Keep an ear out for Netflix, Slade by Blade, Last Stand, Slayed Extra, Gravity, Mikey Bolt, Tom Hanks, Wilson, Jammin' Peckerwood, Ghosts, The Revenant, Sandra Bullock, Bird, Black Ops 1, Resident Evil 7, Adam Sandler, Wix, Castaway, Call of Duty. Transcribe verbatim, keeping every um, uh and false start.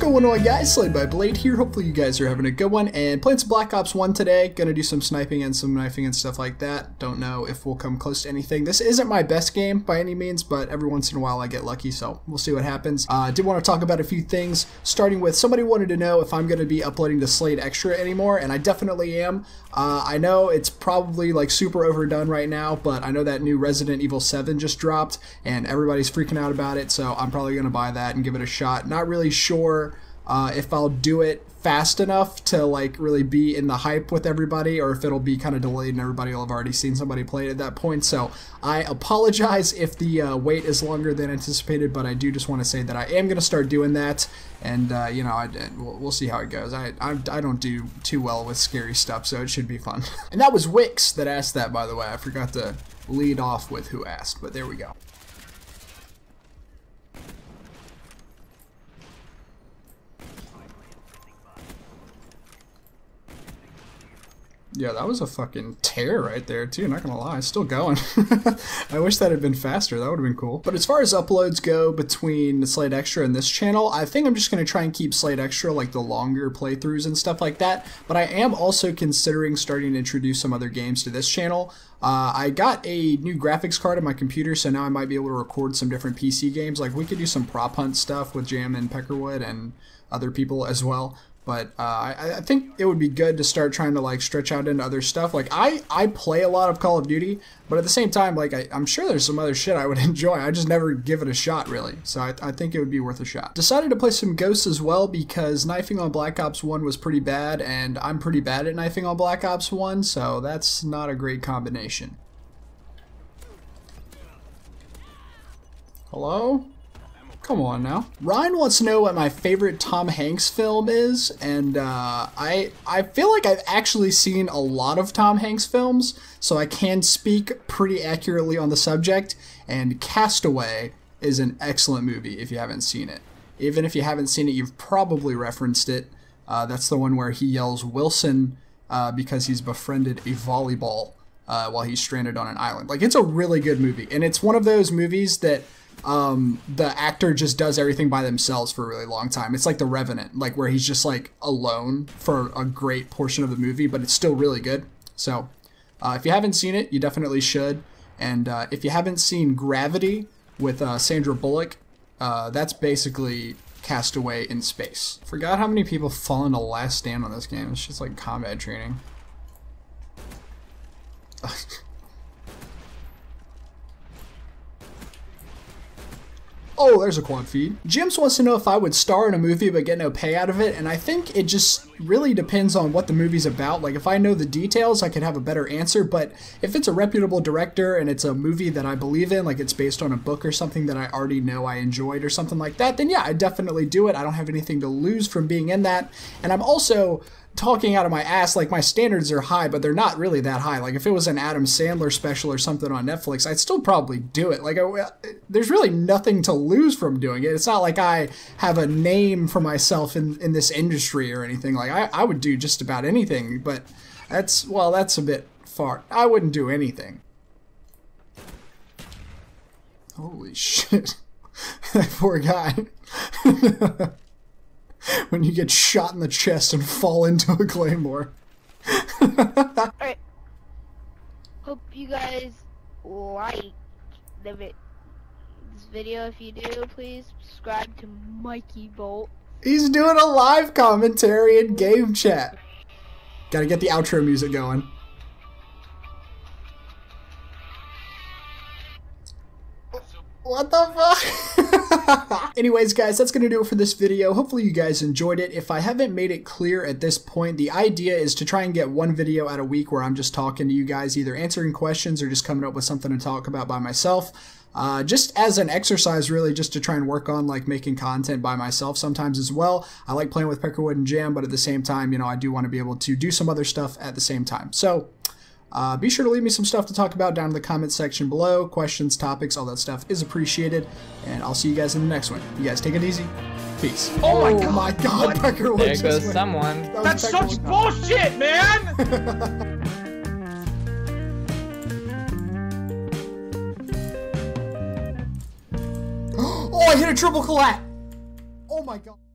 going on, guys? Slade by Blade here. Hopefully you guys are having a good one and playing some Black Ops one today. Gonna do some sniping and some knifing and stuff like that. Don't know if we'll come close to anything. This isn't my best game by any means, but every once in a while I get lucky, so we'll see what happens. I uh, did want to talk about a few things, starting with somebody wanted to know if I'm gonna be uploading the Slayed Extra anymore, and I definitely am. Uh, I know it's probably like super overdone right now, but I know that new Resident Evil seven just dropped and everybody's freaking out about it, so I'm probably gonna buy that and give it a shot. Not really sure uh, if I'll do it fast enough to like really be in the hype with everybody, or if it'll be kind of delayed and everybody will have already seen somebody play it at that point. So I apologize if the uh, wait is longer than anticipated, but I do just want to say that I am going to start doing that, and uh, you know, I, we'll see how it goes. I, I I don't do too well with scary stuff, so it should be fun. And that was Wix that asked that, by the way. I forgot to lead off with who asked, but there we go. Yeah, that was a fucking tear right there, too, not gonna lie. Still going. I wish that had been faster. That would have been cool. But as far as uploads go between Slayed Extra and this channel, I think I'm just gonna try and keep Slayed Extra, like, the longer playthroughs and stuff like that. But I am also considering starting to introduce some other games to this channel. Uh, I got a new graphics card on my computer, so now I might be able to record some different P C games. Like, we could do some prop hunt stuff with Jammin' Peckerwood and other people as well. But uh, I, I think it would be good to start trying to like stretch out into other stuff. Like I, I play a lot of Call of Duty, but at the same time, like I, I'm sure there's some other shit I would enjoy. I just never give it a shot really. So I, I think it would be worth a shot. Decided to play some Ghosts as well because knifing on Black Ops one was pretty bad, and I'm pretty bad at knifing on Black Ops one. So that's not a great combination. Hello? Come on now. Ryan wants to know what my favorite Tom Hanks film is, and uh, I I feel like I've actually seen a lot of Tom Hanks films, so I can speak pretty accurately on the subject, and Castaway is an excellent movie if you haven't seen it. Even if you haven't seen it, you've probably referenced it. Uh, that's the one where he yells Wilson uh, because he's befriended a volleyball uh, while he's stranded on an island. Like, it's a really good movie, and it's one of those movies that um the actor just does everything by themselves for a really long time. It's like The Revenant, like where he's just like alone for a great portion of the movie, but it's still really good. So uh, if you haven't seen it, you definitely should. And uh, if you haven't seen Gravity with uh, Sandra Bullock, uh, that's basically Castaway in space. Forgot how many people fall into Last Stand on this game. It's just like combat training. Oh, there's a quad feed. Jims wants to know if I would star in a movie but get no pay out of it, and I think it just really depends on what the movie's about. Like, if I know the details, I could have a better answer, but if it's a reputable director and it's a movie that I believe in, like it's based on a book or something that I already know I enjoyed or something like that, then yeah, I'd definitely do it. I don't have anything to lose from being in that, and I'm also talking out of my ass. Like, my standards are high, but they're not really that high. Like, if it was an Adam Sandler special or something on Netflix, I'd still probably do it. Like, I, there's really nothing to lose from doing it. It's not like I have a name for myself in, in this industry or anything. Like, I, I would do just about anything, but that's, well, that's a bit far. I wouldn't do anything. Holy shit. That poor guy. When you get shot in the chest and fall into a claymore. Alright. Hope you guys like the vi this video. If you do, please subscribe to Mikey Bolt. He's doing a live commentary and game chat. Gotta get the outro music going. What the fuck? Anyways, guys, that's going to do it for this video. Hopefully you guys enjoyed it. If I haven't made it clear at this point, the idea is to try and get one video out a week where I'm just talking to you guys, either answering questions or just coming up with something to talk about by myself. Uh, just as an exercise, really, just to try and work on like making content by myself sometimes as well. I like playing with Peckerwood and Jam, but at the same time, you know, I do want to be able to do some other stuff at the same time. So Uh, be sure to leave me some stuff to talk about down in the comments section below. Questions, topics, all that stuff is appreciated. And I'll see you guys in the next one. You guys take it easy. Peace. Oh, oh my god, my god Peckerwood. There goes went. Someone. That That's Peckerwood such bullshit, man! Oh, I hit a triple collat. Oh my god.